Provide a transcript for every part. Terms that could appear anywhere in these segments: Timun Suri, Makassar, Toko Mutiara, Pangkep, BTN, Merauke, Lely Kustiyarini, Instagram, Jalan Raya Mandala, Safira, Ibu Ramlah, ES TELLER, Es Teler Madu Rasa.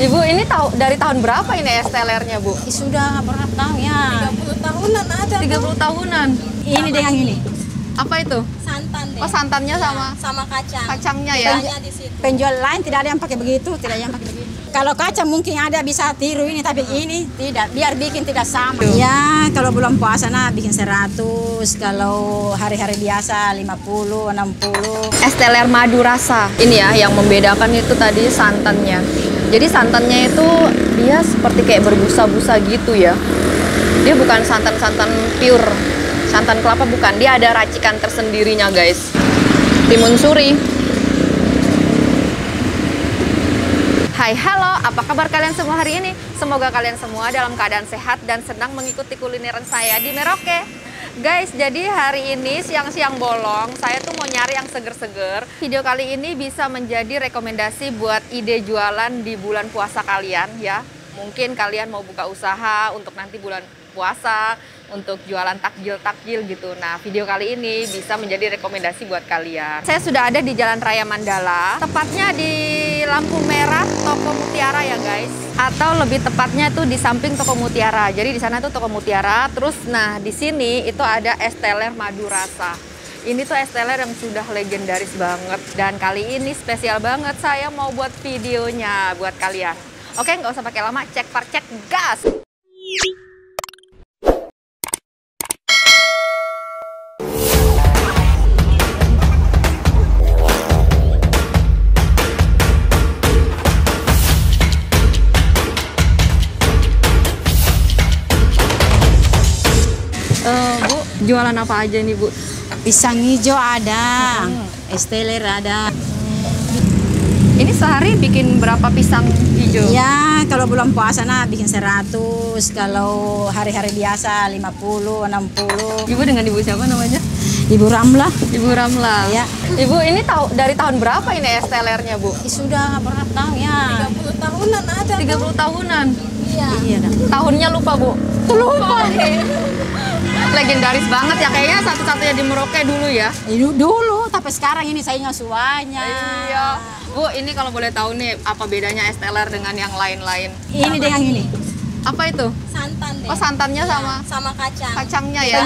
Ibu, ini dari tahun berapa ini es telernya, Bu? Sudah berapa tahun ya? 30 tahunan ada. 30 tahunan. Ini deh yang ini. Apa itu? Santan deh. Oh, santannya sama kacang. Kacangnya ya. Penjual lain tidak ada yang pakai begitu, tidak ada yang pakai begitu. Kalau kacang mungkin ada bisa tiru ini, tapi ini tidak. Biar bikin tidak sama. Ya, kalau bulan puasa nah bikin 100, kalau hari-hari biasa 50, 60. Es teler madu rasa. Ini ya yang membedakan itu tadi santannya. Jadi santannya itu dia seperti kayak berbusa-busa gitu ya. Dia bukan santan-santan pure, santan kelapa bukan. Dia ada racikan tersendirinya, guys. Timun suri. Hai, halo, apa kabar kalian semua hari ini? Semoga kalian semua dalam keadaan sehat dan senang mengikuti kulineran saya di Merauke. Guys, jadi hari ini siang-siang bolong, saya tuh mau nyari yang seger-seger. Video kali ini bisa menjadi rekomendasi buat ide jualan di bulan puasa kalian ya. Mungkin kalian mau buka usaha untuk nanti bulan puasa, untuk jualan takjil-takjil gitu. Nah, video kali ini bisa menjadi rekomendasi buat kalian. Saya sudah ada di Jalan Raya Mandala, tepatnya di lampu merah Toko Mutiara ya guys, atau lebih tepatnya tuh di samping Toko Mutiara. Jadi di sana tuh Toko Mutiara, terus nah di sini itu ada es teler madu rasa. Ini tuh es teler yang sudah legendaris banget, dan kali ini spesial banget saya mau buat videonya buat kalian. Oke, nggak usah pakai lama, cek par cek gas. Bu, jualan apa aja nih, Bu? Pisang hijau ada, es teler ada. Ini sehari bikin berapa pisang hijau? Ya, kalau bulan puasa nah bikin 100, kalau hari-hari biasa 50, 60. Ibu dengan ibu siapa namanya? Ibu Ramlah. Ibu Ramlah. Ya. Ibu, ini dari tahun berapa ini es telernya, Bu? Sudah berapa tahun ya? 30 tahunan ada. 30 tahunan. Iya. Iya, tahunnya lupa, Bu. Lupa nih. Legendaris banget ya, kayaknya satu-satunya di Merauke dulu ya. Dulu, tapi sekarang ini saya ingat suanya. Iya. Bu, ini kalau boleh tahu nih apa bedanya es teler dengan yang lain-lain? Ini deh yang ini. Apa itu? Santan deh. Oh, santannya sama kacang. Kacangnya ya.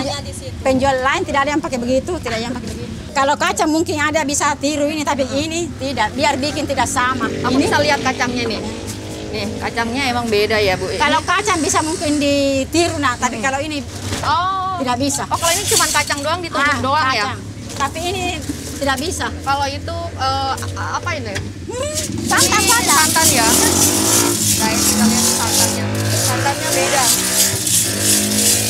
Penjual lain tidak ada yang pakai begitu, tidak ada yang pakai begitu. Kalau kacang mungkin ada bisa tiru ini, tapi ini tidak. Biar bikin tidak sama. Kamu bisa lihat kacangnya nih. Nih, kacangnya emang beda ya, Bu. Kalau kacang bisa mungkin ditiru, nah, tapi kalau ini tidak bisa. Oh, kalau ini cuma kacang doang ditumbuk doang kacang. Ya. Tapi ini tidak bisa. Kalau itu apa ini? Santan ya. Guys, kita lihat santannya. Santannya beda.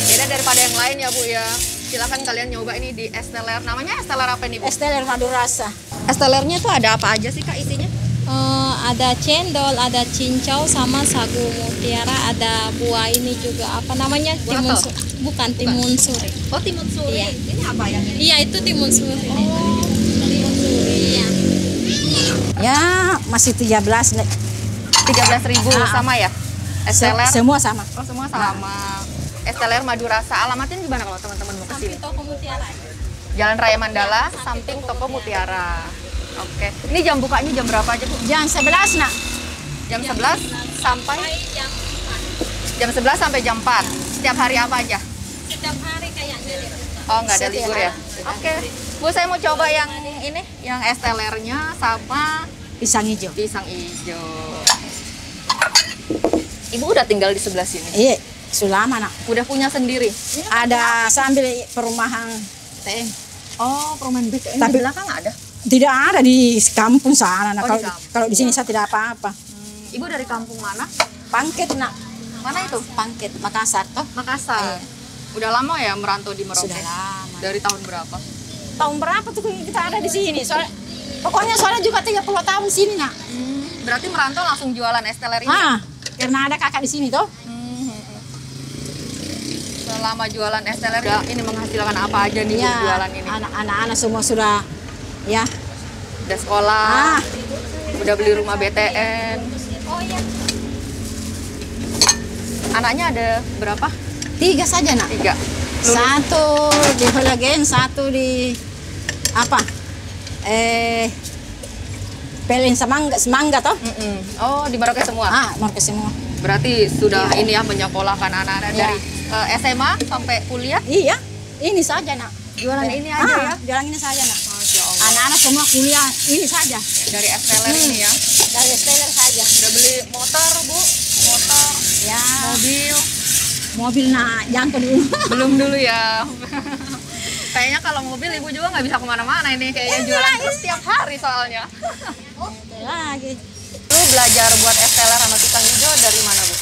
Beda daripada yang lain ya, Bu ya. Silahkan kalian nyoba ini di es teler. Namanya es teler apa nih, Bu? Es teler madu rasa. Es telernya tuh ada apa aja sih, Kak, isinya? Ada cendol, ada cincau, sama sagu mutiara, ada buah ini juga, apa namanya? Timun suri. Bukan, timun suri. Oh, timun suri. Iya. Ini apa ya? Iya, itu timun suri. Oh, timun suri. Iya. Ya, masih 13.000 sama ya? Es teler. Semua sama. Oh, semua sama. Es teler madu rasa. Alamatnya di mana kalau teman-teman mau kesini? Samping Toko Mutiara. Jalan Raya Mandala, samping Toko Mutiara. Oke, ini jam bukanya jam berapa aja, Bu? Jam 11, nak. Jam 11 sampai jam 4. Jam 11 sampai jam 4. Setiap hari apa aja? Setiap hari kayaknya deh. Oh, nggak ada libur ya? Oke. Bu, saya mau coba yang ini, yang es telernya sama pisang hijau. Pisang hijau. Ibu udah tinggal di sebelah sini? Iya, sudah lama, nak. Udah punya sendiri? Ada sambil perumahan teh. Oh, perumahan BK. Ini di belakang ada? Tidak ada di kampung sana. Nah, kalau di sini saya tidak apa-apa. Ibu dari kampung mana? Pangkep, nak. Mana itu? Pangkep, Makassar. Oh, Makassar. Udah lama ya merantau di Merauke? Sudah lama. Dari tahun berapa? Tahun berapa tuh kita ada di sini? Pokoknya juga 30 tahun sini, nak. Berarti merantau langsung jualan es teler ini? Karena ada kakak di sini tuh. Selama jualan es teler ini menghasilkan apa aja nih jualan ini? Anak-anak semua sudah udah sekolah, udah beli rumah BTN. Oh iya. Anaknya ada berapa? 3 saja, nak. 3. Lulus. 1 di Holagen, 1 di apa? Pelin semangga toh? Oh, di Merauke semua? Ah, Merauke semua. Berarti sudah iya. Ini ya menyekolahkan anak-anak iya. Dari SMA sampai kuliah? Iya, ini saja nak. Jualan ini aja ya? Jualan ini saja nak. Anak-anak semua kuliah ini saja. Dari Es Teler ini ya? Dari Es Teler saja. Udah beli motor Bu? Motor? Ya. Mobil? Mobil nak, jangkau dulu. Belum dulu ya. Kayaknya kalau mobil ibu juga nggak bisa kemana-mana ini. Kayaknya jualan terus setiap hari soalnya. Lu belajar buat es teler sama tukang hijau dari mana Bu?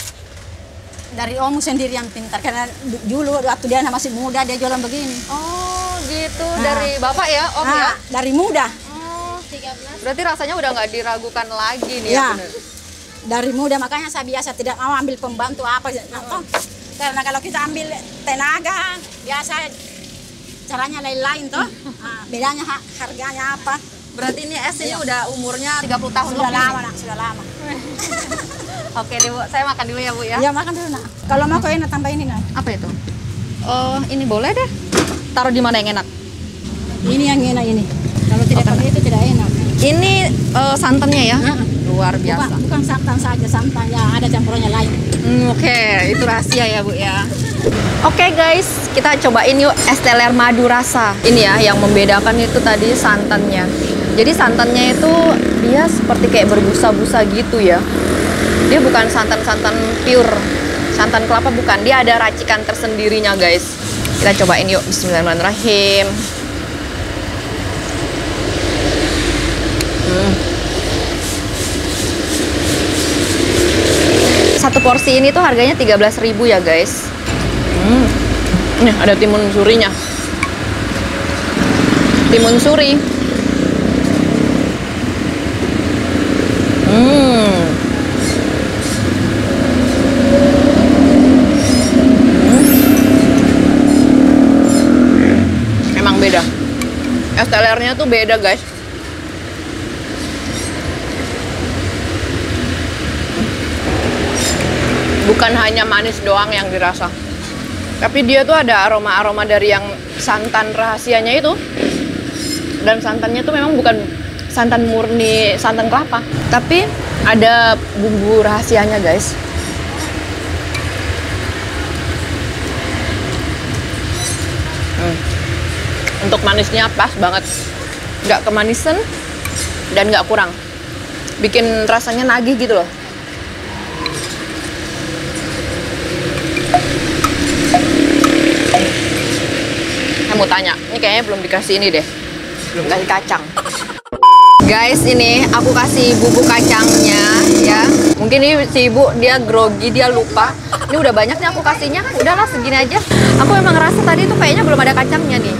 Dari Omu sendiri yang pintar. Karena dulu waktu dia masih muda dia jualan begini. Oh gitu, dari bapak ya Om ya? Dari muda. Oh, 13. Berarti rasanya udah nggak diragukan lagi nih ya? Bener. Dari muda, makanya saya biasa tidak mau ambil pembantu apa. Karena kalau kita ambil tenaga, biasa caranya lain-lain toh. Bedanya harganya apa. Berarti ini es ini udah umurnya 30 tahun sudah lebih. Lama, nak, sudah lama. Oke deh Bu, saya makan dulu ya Bu ya. Iya makan dulu nak. Kalau mau kau enak tambah ini nak. Apa itu? Ini boleh deh. Taruh di mana yang enak? Ini yang enak ini. Kalau tidak pakai itu tidak enak. Ini santannya ya? Luar biasa. Bukan santan saja, santannya ada campurannya lain. Oke, itu rahasia ya Bu ya. Oke guys, kita cobain yuk es teler madu rasa. Ini ya, yang membedakan itu tadi santannya. Jadi santannya itu dia seperti kayak berbusa-busa gitu ya. Dia bukan santan-santan pure, santan kelapa bukan. Dia ada racikan tersendirinya guys. Kita cobain yuk, bismillahirrahmanirrahim. Satu porsi ini tuh harganya 13.000 ya guys. Nih ada timun surinya. Timun suri. Emang beda. Es telernya tuh beda, guys. Bukan hanya manis doang yang dirasa. Tapi dia tuh ada aroma-aroma dari yang santan rahasianya itu. Dan santannya tuh memang bukan santan murni, santan kelapa. Tapi ada bumbu rahasianya guys. Untuk manisnya pas banget. Nggak kemanisan dan nggak kurang. Bikin rasanya nagih gitu loh. Mau tanya, ini kayaknya belum dikasih ini deh, belum kasih kacang guys. Ini aku kasih bubuk kacangnya ya. Mungkin ini si ibu dia grogi, dia lupa. Ini udah banyaknya aku kasihnya, udahlah segini aja. Aku emang ngerasa tadi tuh kayaknya belum ada kacangnya nih.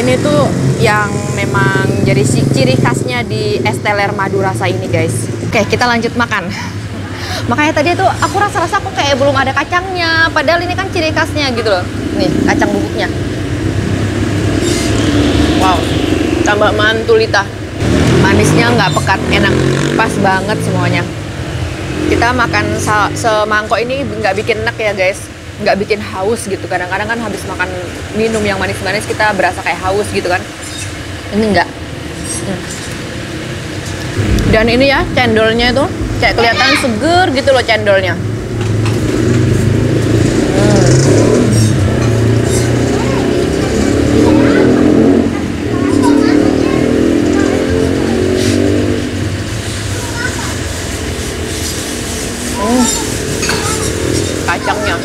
Ini tuh yang memang jadi ciri khasnya di es teler madu rasa ini guys. Oke, kita lanjut makan. Makanya tadi tuh aku rasa-rasa aku kayak belum ada kacangnya, padahal ini kan ciri khasnya gitu loh. Nih kacang bubuknya. Wow, tambah mantulita. Manisnya nggak pekat, enak, pas banget semuanya. Kita makan semangkok ini nggak bikin enak ya guys, nggak bikin haus gitu. Kadang-kadang kan habis makan minum yang manis-manis kita berasa kayak haus gitu kan. Ini enggak. Dan ini ya cendolnya itu kayak kelihatan seger gitu loh cendolnya. Kacangnya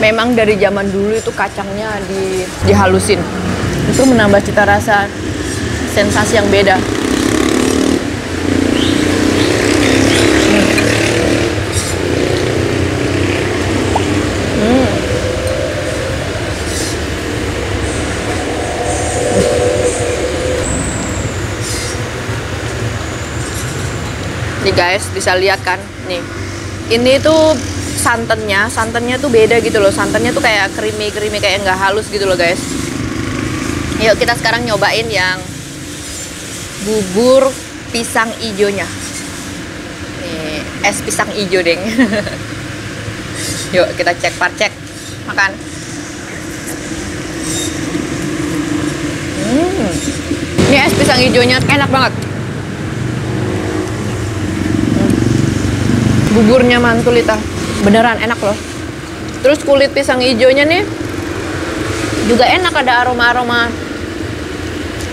memang dari zaman dulu itu kacangnya dihalusin, itu menambah cita rasa, sensasi yang beda. Nih guys bisa lihat kan nih, ini tuh santannya tuh beda gitu loh. Santannya tuh kayak creamy kayak nggak halus gitu loh guys. Yuk kita sekarang nyobain yang bubur pisang ijonya. Nih es pisang ijo deng. Yuk kita cek parcek makan. Ini es pisang ijonya enak banget. buburnya Mantulita. Beneran enak loh. Terus kulit pisang hijaunya nih juga enak, ada aroma-aroma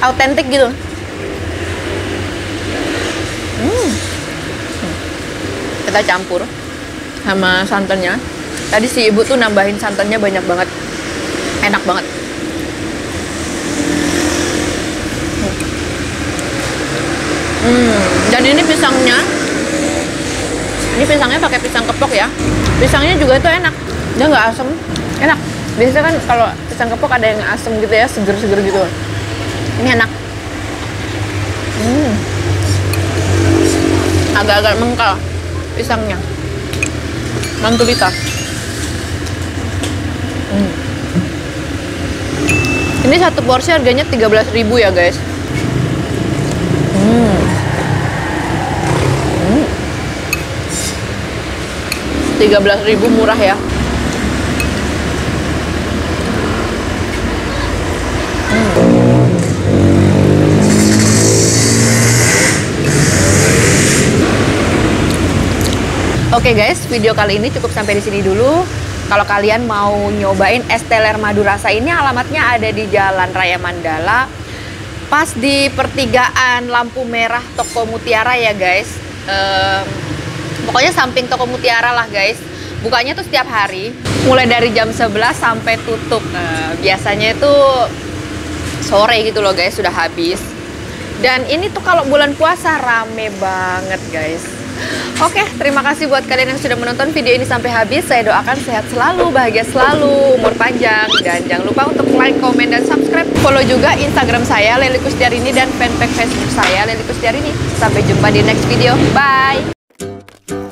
autentik gitu. Kita campur sama santannya. Tadi si ibu tuh nambahin santannya banyak banget. Enak banget. Dan ini pisangnya. Ini pisangnya pakai pisang kepok ya. Pisangnya juga tuh enak. Dia nggak asem. Enak. Biasanya kan kalau pisang kepok ada yang asem gitu ya, seger-seger gitu. Ini enak. Agak-agak mengkal pisangnya. Mantulita. Ini satu porsi harganya 13.000 ya guys. Hmm. 13.000 murah ya. Oke guys, video kali ini cukup sampai di sini dulu. Kalau kalian mau nyobain es teler madu rasa ini, alamatnya ada di Jalan Raya Mandala, pas di pertigaan lampu merah Toko Mutiara ya guys. Pokoknya samping Toko Mutiara lah guys. Bukanya tuh setiap hari, mulai dari jam 11 sampai tutup. Biasanya itu sore gitu loh guys, sudah habis. Dan ini tuh kalau bulan puasa rame banget guys. Oke, terima kasih buat kalian yang sudah menonton video ini sampai habis. Saya doakan sehat selalu, bahagia selalu, umur panjang. Dan jangan lupa untuk like, komen, dan subscribe. Follow juga Instagram saya, Lely Kustiyarini, dan fanpage Facebook saya, Lely Kustiyarini. Sampai jumpa di next video. Bye!